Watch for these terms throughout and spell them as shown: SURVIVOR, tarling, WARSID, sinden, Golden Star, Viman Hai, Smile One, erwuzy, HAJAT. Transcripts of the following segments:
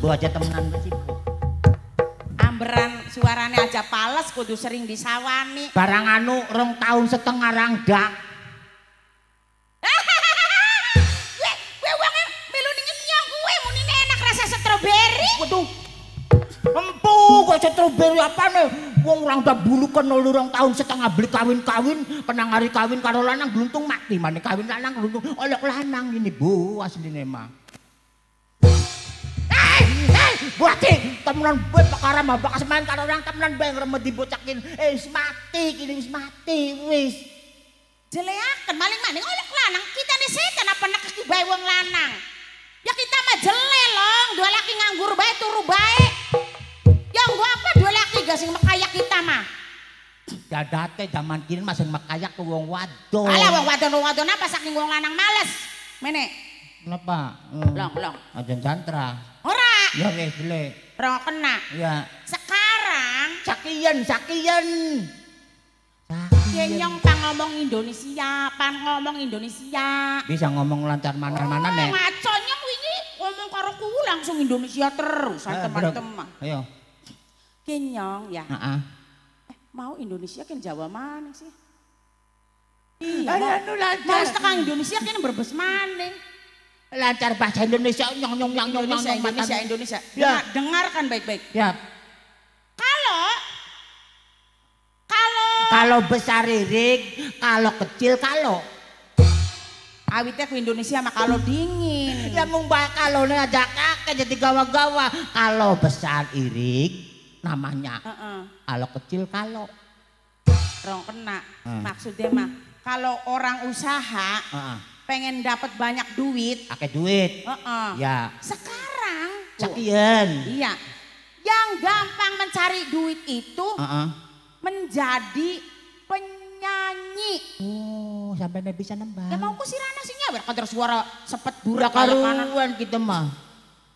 subuh aja temenan bersibuh. Amberan suaranya aja pales kudu sering disawani. Barang anu rong tahun setengah rangdak. Gue uangnya melu nyeng-nyeng gue mau ini enak rasa stroberi. Waduh. Empuh kok stroberi apa nih? Wong orang dah bulu kenal orang tahun setengah beli kawin-kawin, penang hari kawin karo lanang geluntung mati mana kawin lanang geluntung olok lanang ini bu asli nema. Buati temenan gue perkara mabak semain karo orang temenan gue ngeremeh dibocakin, mati kini mati wis. Jeleakan maling-maling olok lanang kita nih setan apa nak kaki bayi wong lanang? Ya kita mah jele long, dua laki nganggur bayi turu bayi. Ya gua apa dua laki gak sing mekayak kita mah. Dadate zaman kini mah sing mekayak ke wong wadon. Alah wong wadon apa saking wong lanang males. Mene. Kenapa? Long. Ajen jantra. Ora. Ya wis jelek. Ora kena. Iya. Sekarang sakian. Sakian nyong pang ngomong Indonesia, Bisa ngomong lancar mana-mana nek. Ngaco nyong wingi ngomong karo ku langsung Indonesia terus teman-teman. Ayo. Kenyong ya. Mau Indonesia kan Jawa mana sih? Iya. Anu lancar. Mas tekan Indonesia kan berbes maning. Lancar bahasa Indonesia nyong Indonesia. Ya, dengarkan baik-baik. Ya. Kalau besar ririk, kalau kecil kalau. Awitnya ke Indonesia mah kalau dingin. Ya mung kalau ngajak kakek jadi gawa-gawa. Kalau besar irik namanya, kalau kecil kalau rong kena. Maksudnya mah kalau orang usaha pengen dapat banyak duit, pakai duit. Ya. Sekarang sekian. Iya. Yang gampang mencari duit itu menjadi penyanyi. Oh, sampai nggak bisa nembang. Ya mau kusirana sih nyawer kadar suara sepet burak karuan kita mah.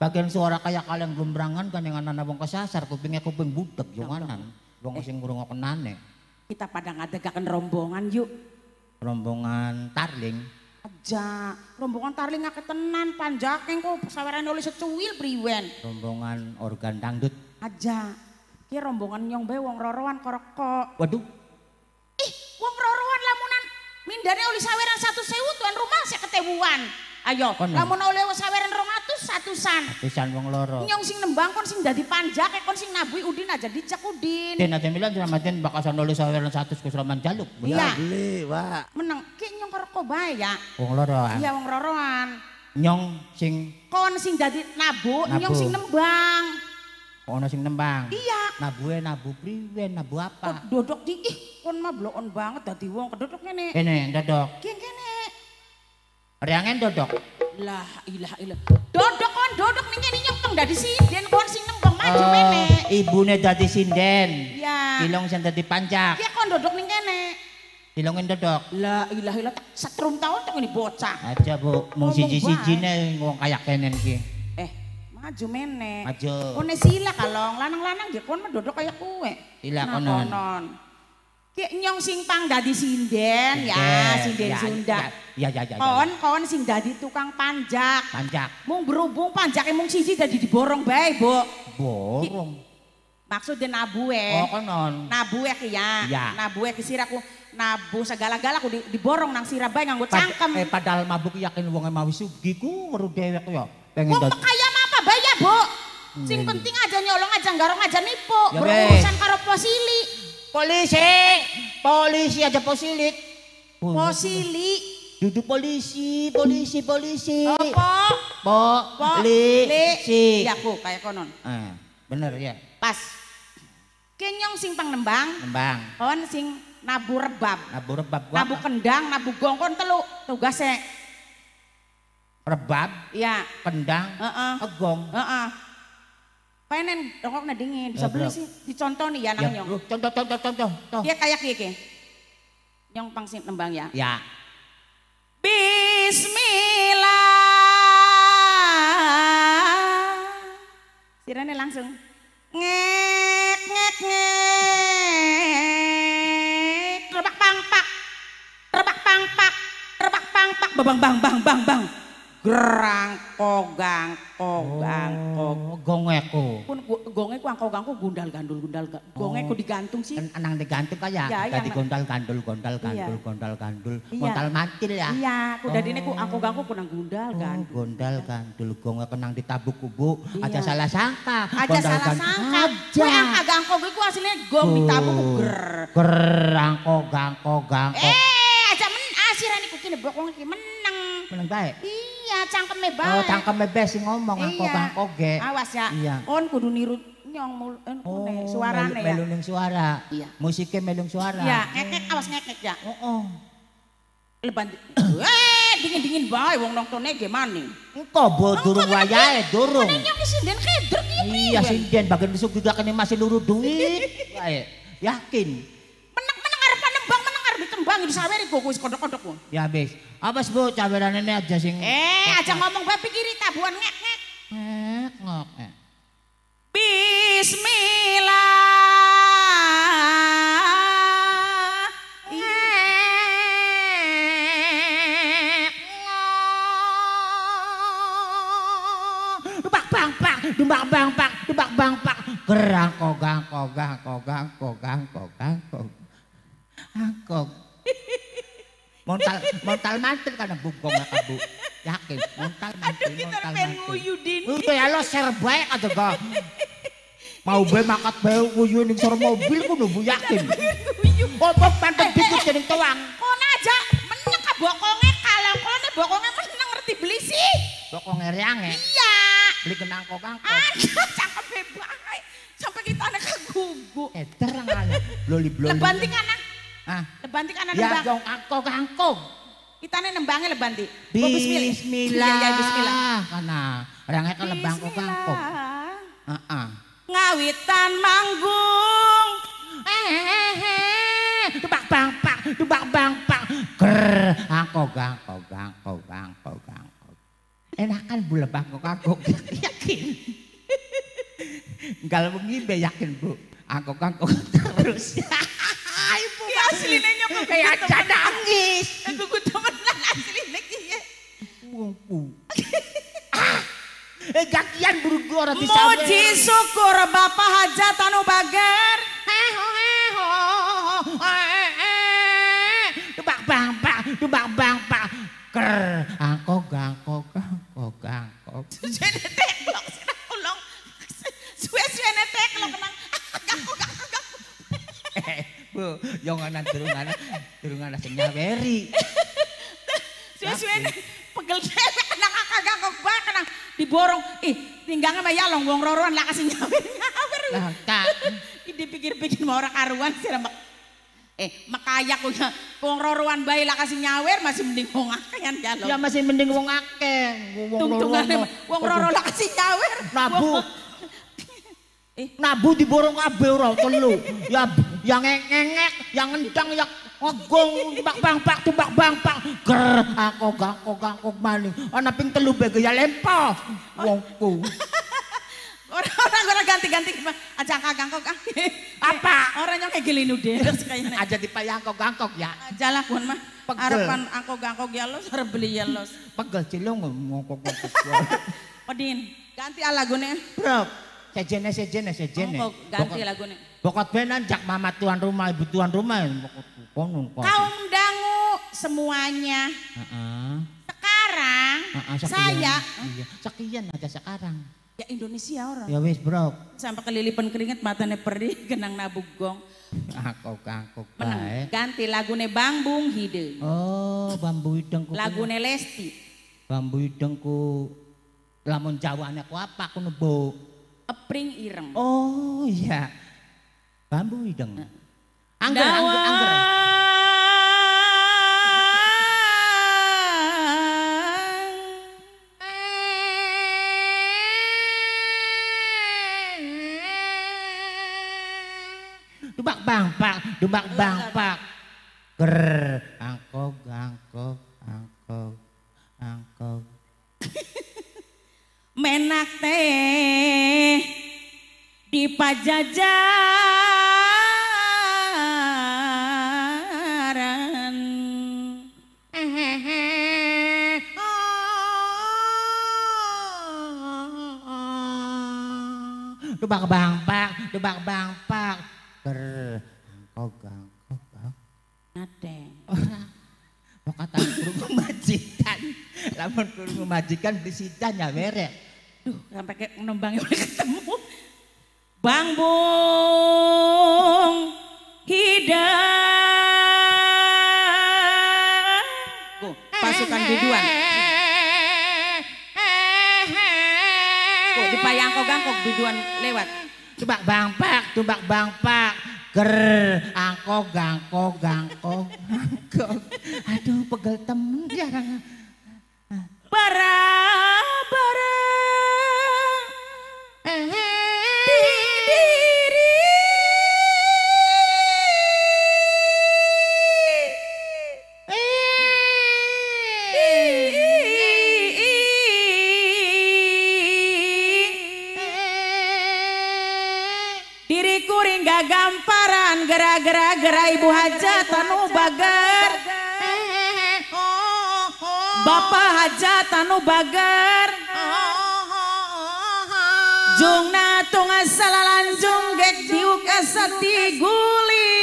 Bagian suara kayak kalian gelombrangan kan yang anak-anak wong kesasar kupingnya kuping budek janganan wong sing ngrungokenane. Kita pada ngadegaken rombongan yuk. Rombongan tarling. Aja, rombongan tarling ngake tenan panjakeng kok sawerane oleh secuil priwen. Rombongan organ dangdut. Aja. Ki rombongan nyong bae wong roroan korok. Waduh. Ih, wong roroan lamunan mindane oleh saweran 1.000 tuan rumah saya ketewuan. Ayo, lamun oleh saweran 200-an. Pisan wong loro. Nyong sing nembang kon sing dadi panjake kon sing nabui Udin aja dijak Udin. Den aja milan diramatin bakal sono nulis saweran 100 kusraman jaluk. Iya, beli, Pak. Meneng ki nyong roko bae ya. Wong loroan. Iya, wong loroan. Nyong sing kon sing dadi nabu, nyong sing nembang. Ono sing nembang. Iya. Nabue nabu priwen, nabu apa? Dodok di ih, kon mah blokon banget dadi wong kedodok ngene. Kene, dodok. Ki kene. Riangen dodok. Lah ilah ilah. Dodok kon dodok ning nyong teng dadi sinden kon sing nembang maju mene. Ibune dadi sinden. Iya. Kilong sing dadi pancak. Iya kon dodok ning kene. Kilongen dodok. Lah ilah ilah setrum taun teng bocah. Aja Bu, mung siji-sijine wong kayak kenen ki. Maju mene. Maju. Kone sila kalong lanang-lanang nggih kon dodok kaya kowe. Sila konon. Ki nyong sing pang dadi sinden ya, sinden Sunda. Ya. Kon sing dadi tukang panjak. Panjak. Mung berhubung panjake mung siji dadi diborong bae, Bu. Borong. Maksudnya nabue. Oh, konon. Nabue ki ya. Nabue ki siraku. Nabu segala-galaku diborong nang sira bae nganggo cangkem. Padahal mabuk yakin wong mawi sugih ku weruh dhewek ya. Pengen dadi. Wong kaya apa bae ya, Bu? Sing penting aja nyolong aja garong aja nipu. Berurusan karo posili. Polisi aja posilit. Posili, duduk polisi. Apa? Polisi. Iya Bu, kayak konon. Bener ya. Pas. Kenyong sing pang nembang. Nembang. Kon sing nabu rebab. Nabu kendang, nabu gongkon telu tugasnya. Rebab. Iya. Kendang. Gong. Penen rokok na dingin bisa beli sih dicontoh nih ya nang nyong. Contoh. Dia kayak iki. Nyong pang sing nembang ya. Ya. Bismillah. Sirane langsung ngek ngek ngek. Terbak pangpak. Babang bang. Gerangko, gangko. Gongeku. Pun gongeku angko gangko gundal gandul gundal. Gongeku digantung sih. Enang digantung kaya. Tadi gondal gandul gondal gandul gondal gandul. Gondal mantil ya. Iya. Udah dini ku angko gangko punang gundal gandul. Gondal gandul gonge kenang ditabuk kubu. Aja salah sangka. Aja salah sangka. Kue angka gangko gue ku hasilnya gong ditabuk ger. Gerangko gangko gangko. Aja men asirani ku kini blok wong menang. Menang baik. Iya, cangkeme bae. Oh, cangkeme bae sing ngomong angko bangko ge. Awas ya. Iya. Kon kudu niru nyong mulune suarane ya. Melung suara. Iya. Musike melung suara. Iya, ngekek awas ngekek ya. Heeh. Leban. Dingin-dingin bae wong nongtone ge maning. Engko bo durung wayahe durung. Nyong sinden keder iki. Iya, sinden bagian besuk juga kene masih luru duit. Wae. Yakin. Bang disaweri kok wis kodok-kodok kok. Ya wis. Apa Bu cawerane aja sing. Aja ngomong bae pikiri tabuan ngek-ngek. Ngek. Bismillah. Dubak bang pak, dubak bang pak, dubak bang pak. Gerang kogang kogang kogang kogang kogang kok. Angkok. Montal mantil karena bungkong ya kabu yakin montal mantil ya lo serbaik aja gak mau be makat be uyun yang sore mobil ku nubu yakin bobok pantek dikut jadi tuang kona aja meneng ke bokongnya kalau kone bokongnya meneng ngerti beli sih bokongnya riangnya iya beli kenang kokangkok aduh cakep bebaik sampai kita anak kegugu terang aja bloli lebanting anak lebantik anak nembang. Ya dong, angkong. Kita nembangnya lebantik. Bismillah. Karena orangnya kan lebang angkong. Ngawitan manggung. Dubak bang pak, dubak bang pak. Ger, angkong. Enakan bu lebang angkong. Yakin. Enggak mengimbe yakin bu. Angkong terus. Ibu ya aslinya nyokok kayak aja nangis. Aku temenan aslinya kaya. Gakian burgor di sana. Muji syukur Bapak Hajatan Ubagar. Dubak bang pak. Ker. Angkok. Suwene teklok sirah kolong. Suwene teklok nang. Bu, jangan turungan asingnya beri. Suwe-suwe pegel dewek anak gangkok bae kenang diborong. Tinggange mah ya longgong roruan lah kasih nyawer. Lah kak, dipikir-pikir mah ora karuan sih remek. Makayak wong roruan bae lah kasih nyawer masih mending wong akean ya lo. Ya masih mending wong akeh. Tungtungane wong roro lah kasih nyawer. Nabu. Nabu diborong kabeh ora telu. Ya yang ngengek, yang ngendang, yang ngegong, tebak bang pak, ger, angkok maling, anak ping telu bege ya lempoh, wongku. Orang ganti-ganti, aja angkok, apa? Orang yang kayak gilinu deh, aja dipayang angkok ya. Aja lah kun mah, harapan angkok ya los, harap beli ya los. Pegel cilung ngongkok. Odin, ganti lagunya. Bro, sejene. Ganti lagunya. Bokot benan jak mama tuan rumah ibu tuan rumah kaum dangu semuanya. Sekarang saya sekian aja sekarang ya Indonesia orang ya wis bro sampai kelilipan keringet matanya perih genang nabuk gong angkok baik ganti lagune Bambung Hideng Bambu Hideng lagune Lesti Bambu Hideng ku lamun Jawane ku apa ku nebo Epring Ireng iya Bambu Hideng angger dubak bang pak ger angkok menak teh di pajajaran dubak bangpak, berangkok. Nate. Orang, mau kata kurung majikan, lamun kurung majikan bisidan ya merek. Duh, sampai kayak nembangnya udah ketemu. Bang Bung Hidang, pasukan biduan. Di payangkok-angkok biduan lewat. Tubak bangpak, ger, angkok, gangkok, gangkok, gangkok. Aduh, pegel temen jarang. Bara. Gamparan gera-gera ibu hajatan ubagar bapak hajatan ubagar jungna tunga salalan junggek diuk asati guling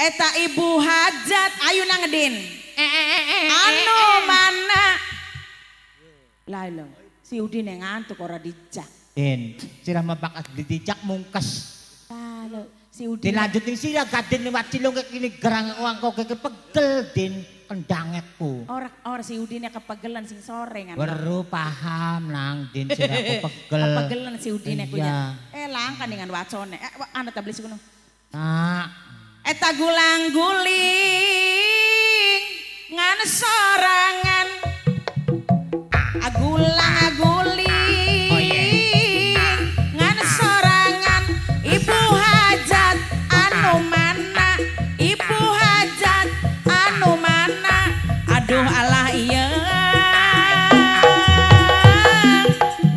Eta ibu hajat ayu nangedin anu mana lalu si Udin yang ngantuk orang dijak din sirah mabakat dijak mungkes lalu si Udin dilanjutin sirah gadin lewat cilung kayak gini gerang uang kok kayak pegel din kendangetku orang si Udinnya kepegelan sing sore ngantuk baru paham lang din sirah kepegel kepegelan si Udinnya kunya langkan dengan wacone anda tak beli sekuno nah eta gulang guling ngan sorangan agulang aguling ngan sorangan ibu hajat anu mana ibu hajat anu mana aduh Allah iya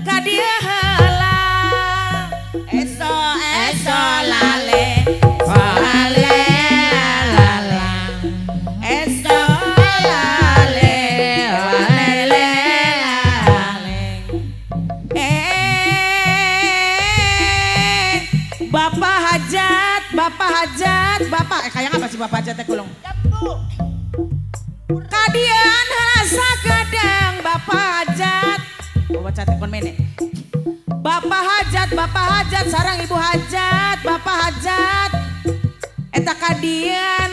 kadia heula eso eso lale lale Bapak kayak apa sih Bapak hajat kulung? Kadian rasa kadang Bapak hajat. Bapak hajat sarang ibu hajat, Bapak hajat. Eta kadian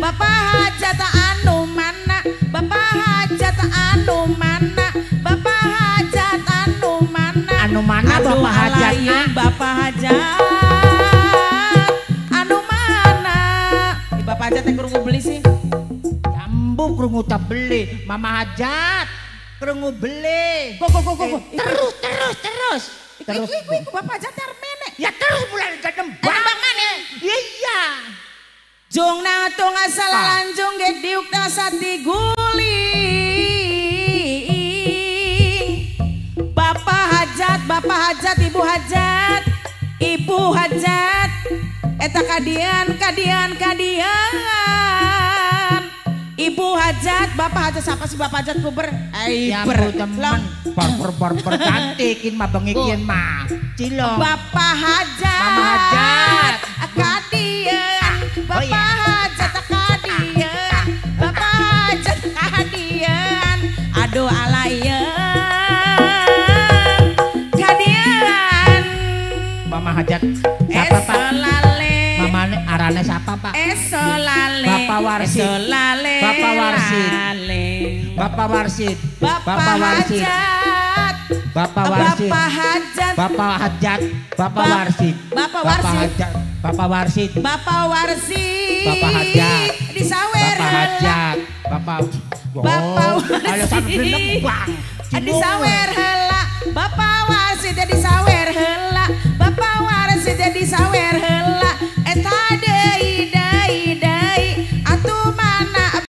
Bapak hajat anu mana? Bapak hajat anu mana? Bapak hajat anu mana bapak hajat bapak hajat anu mana bapak hajat yang kurungu beli sih jambu kurungu tak beli mama hajat kurungu beli go terus iku bapak hajat termenek ya terus bulan gedem bang mana iya jong natung asal lanjung gek diuk dasar diguli Bapak hajat, ibu hajat, Eta kadian, ibu hajat, bapak hajat siapa sih bapak hajat puber? Iber, teman, bar cantikin mah bengikin mah, cilong. Bapak hajat, mama hajat, kadian, bapak hajat kadian, aduh alaiya. Mama hajat siapa Pak? Mama arane siapa Pak? Bapak warsid jadi sawer hela